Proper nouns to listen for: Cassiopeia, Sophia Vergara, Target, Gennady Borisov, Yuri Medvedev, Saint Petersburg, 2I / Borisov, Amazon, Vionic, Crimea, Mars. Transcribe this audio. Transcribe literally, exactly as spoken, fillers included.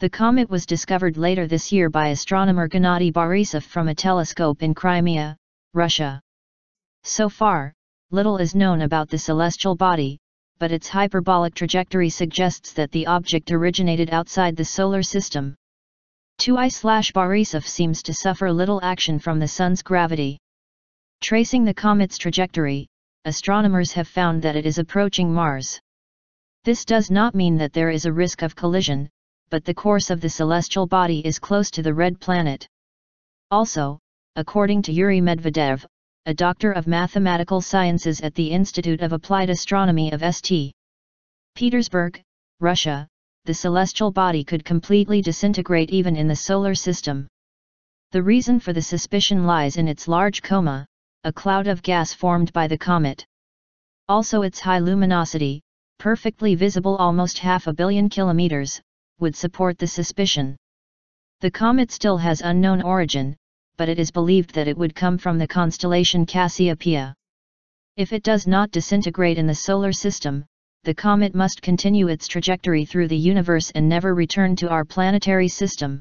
The comet was discovered later this year by astronomer Gennady Borisov from a telescope in Crimea, Russia. So far, little is known about the celestial body, but its hyperbolic trajectory suggests that the object originated outside the solar system. two I slash Borisov seems to suffer little action from the Sun's gravity. Tracing the comet's trajectory, astronomers have found that it is approaching Mars. This does not mean that there is a risk of collision, but the course of the celestial body is close to the red planet. Also, according to Yuri Medvedev, a doctor of mathematical sciences at the Institute of Applied Astronomy of Saint Petersburg, Russia, the celestial body could completely disintegrate even in the solar system. The reason for the suspicion lies in its large coma, a cloud of gas formed by the comet. Also, its high luminosity, perfectly visible almost half a billion kilometers, would support the suspicion. The comet still has unknown origin, but it is believed that it would come from the constellation Cassiopeia. If it does not disintegrate in the solar system, the comet must continue its trajectory through the universe and never return to our planetary system.